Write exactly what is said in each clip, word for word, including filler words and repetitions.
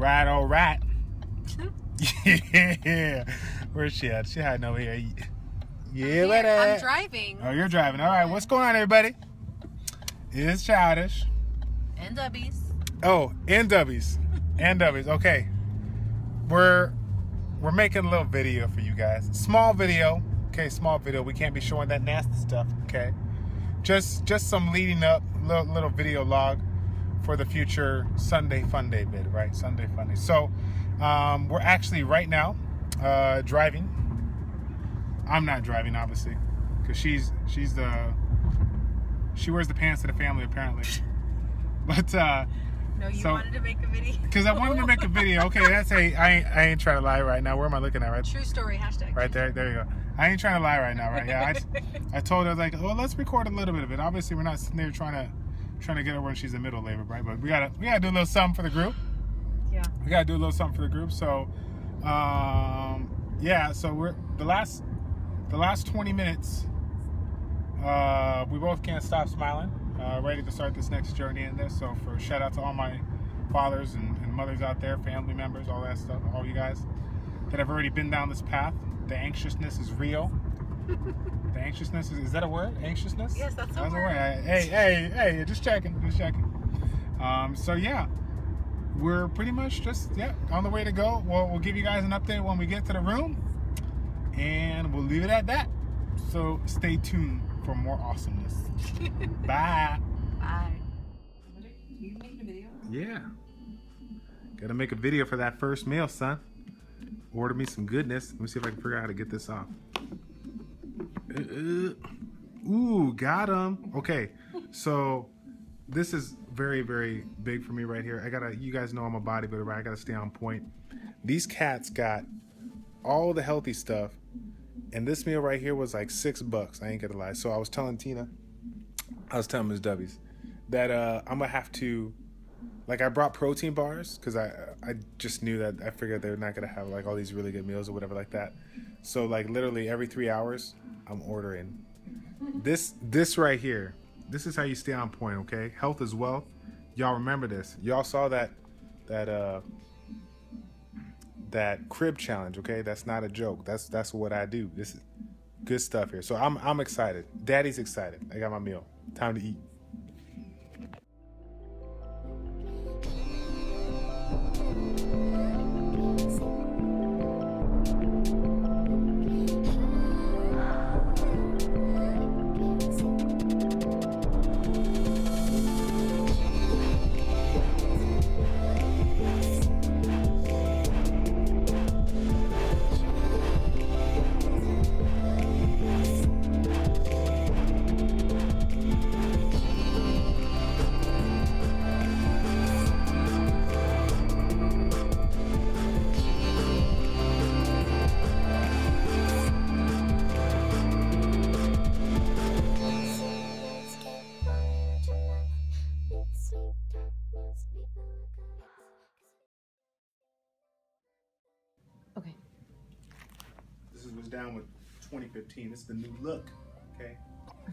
right, all right. Yeah. Where's she at? She hiding over here. Yeah, I'm, here. I'm driving. Oh, you're driving. All right. What's going on, everybody? It's Childish. And Dubbies. Oh, and Dubbies. and Dubbies. Okay. We're we're making a little video for you guys. Small video. Okay, small video. We can't be showing that nasty stuff. Okay. Just just some leading up little, little video log for the future Sunday Fun Day bid, right? Sunday Fun Day. So um, we're actually right now uh, driving. I'm not driving, obviously, because she's she's the she wears the pants of the family apparently. But uh, no, you so, wanted to make a video. Because I wanted to make a video. Okay, that's a I ain't, I ain't trying to lie right now. Where am I looking at? Right. True story. Hashtag. Right there. There you go. I ain't trying to lie right now, right? Yeah, I, I told her, like, well, let's record a little bit of it. Obviously, we're not sitting there trying to trying to get her when she's in middle labor, right? But we gotta we gotta do a little something for the group. Yeah. We gotta do a little something for the group. So, um, yeah. So we're the last the last twenty minutes. Uh, we both can't stop smiling. Uh, ready to start this next journey in this. So, for shout out to all my fathers and, and mothers out there, family members, all that stuff, all you guys that have already been down this path. The anxiousness is real. The anxiousness is, is that a word? Anxiousness? Yes, that's, that's a word. I, hey, hey, hey, just checking, just checking. Um, so yeah, we're pretty much just, yeah, on the way to go. We'll, we'll give you guys an update when we get to the room, and we'll leave it at that. So stay tuned for more awesomeness. Bye. Bye. You made a video? Yeah. Gotta make a video for that first meal, son. Order me some goodness. Let me see if I can figure out how to get this off. Uh, ooh, got him. Okay, so this is very, very big for me right here. I gotta, you guys know I'm a bodybuilder, right? I gotta stay on point. These cats got all the healthy stuff, and this meal right here was like six bucks. I ain't gonna lie. So I was telling Tina, I was telling Miz Dubbies that uh, I'm gonna have to. Like, I brought protein bars because I I just knew that I figured they're not gonna have like all these really good meals or whatever like that. So like literally every three hours, I'm ordering this this right here. This is how you stay on point, okay? Health is wealth. Y'all remember this. Y'all saw that that uh that crib challenge, okay? That's not a joke. That's that's what I do. This is good stuff here. So I'm I'm excited. Daddy's excited. I got my meal. Time to eat. Down with twenty fifteen. This is the new look, okay?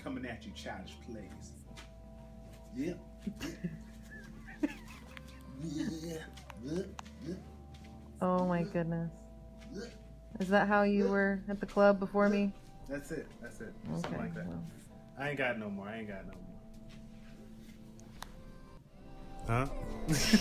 Coming at you, Childish Plays. Yeah. Yeah. Oh my goodness. Is that how you were at the club before me? That's it. That's it. Okay. Something like that. Well. I ain't got no more. I ain't got no more. Huh?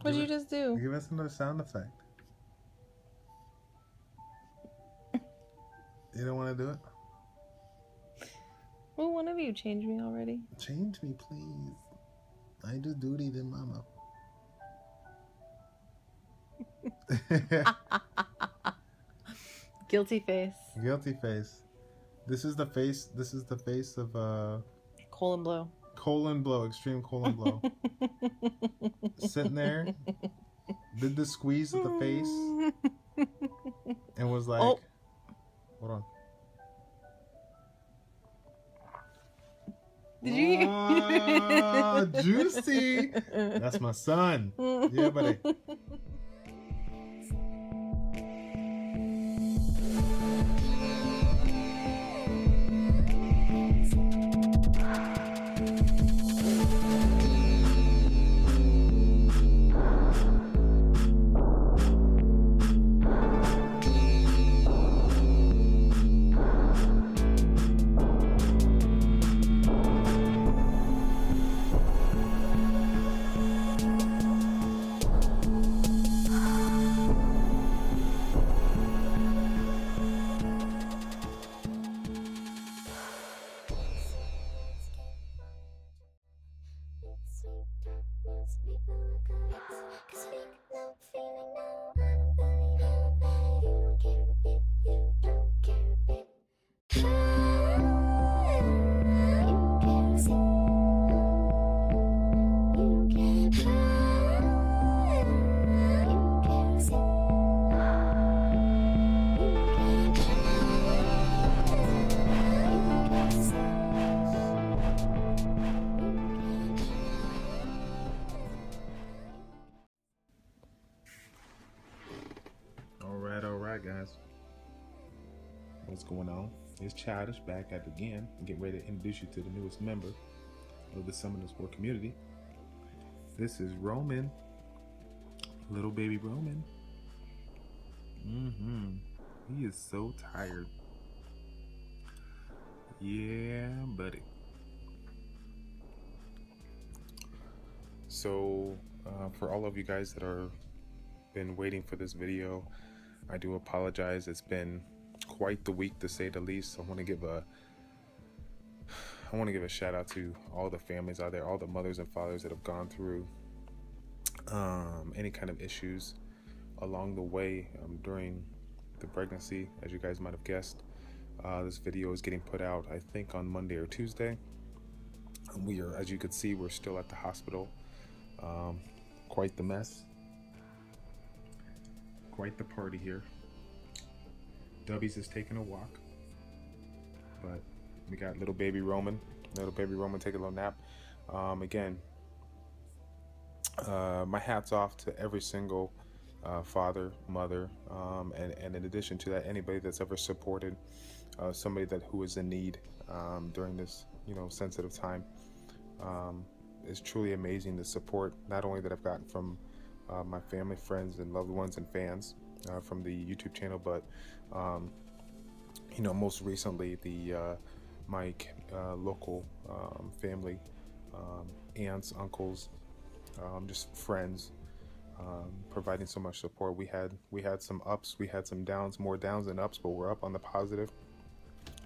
What did you just do? Give us another sound effect. You don't want to do it? Well, one of you changed me already. Change me, please. I do duty to Mama. Guilty face. Guilty face. This is the face. This is the face of uh. Colon blow. Colon blow. Extreme colon blow. Sitting there, did the squeeze of the face, and was like, oh. "Hold on." Did you? Oh, juicy. That's my son. Yeah, buddy. Going on. It's Childish back at it again. Get ready to introduce you to the newest member of the Summoners War community. This is Roman, little baby Roman. Mm-hmm. He is so tired. Yeah, buddy. So, uh, for all of you guys that are been waiting for this video, I do apologize. It's been quite the week, to say the least. I want to give a I want to give a shout out to all the families out there, all the mothers and fathers that have gone through um, any kind of issues along the way um, during the pregnancy. As you guys might have guessed, uh, this video is getting put out I think on Monday or Tuesday, and we are, as you could see, we're still at the hospital. Um, quite the mess, quite the party here. Dubbies is taking a walk, but we got little baby Roman. Little baby Roman take a little nap. Um, again, uh, my hat's off to every single uh, father, mother, um, and, and in addition to that, anybody that's ever supported uh, somebody that who is in need um, during this, you know, sensitive time. Um, it's truly amazing the support, not only that I've gotten from uh, my family, friends, and loved ones and fans, Uh, from the YouTube channel, but um, you know, most recently the uh, my uh, local um, family, um, aunts, uncles, um, just friends, um, providing so much support. We had we had some ups, we had some downs, more downs than ups, but we're up on the positive.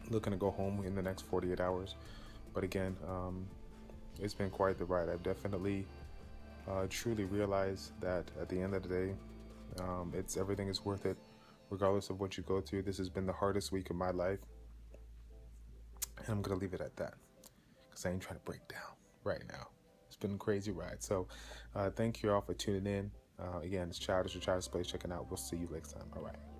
Looking to go home in the next forty-eight hours, but again, um, it's been quite the ride. I've definitely uh, truly realized that at the end of the day, Um, it's everything is worth it, regardless of what you go through. This has been the hardest week of my life, and I'm gonna leave it at that, because I ain't trying to break down right now. It's been a crazy ride. So uh, thank you all for tuning in. Uh, again, it's Childish, Childish Plays checking out. We'll see you next time. All right.